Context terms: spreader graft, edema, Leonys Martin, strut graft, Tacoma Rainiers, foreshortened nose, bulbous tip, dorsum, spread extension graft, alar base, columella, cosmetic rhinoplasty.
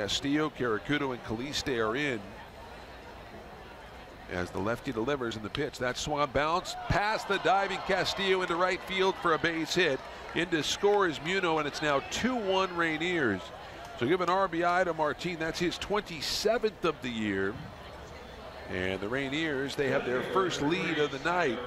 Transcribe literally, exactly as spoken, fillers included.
Castillo, Caracuto, and Caliste are in. As the lefty delivers in the pitch, that swung bounce past the diving Castillo into right field for a base hit. Into score is Muno, and it's now two one Rainiers. So give an R B I to Martin. That's his twenty-seventh of the year. And the Rainiers, they have their first lead of the night.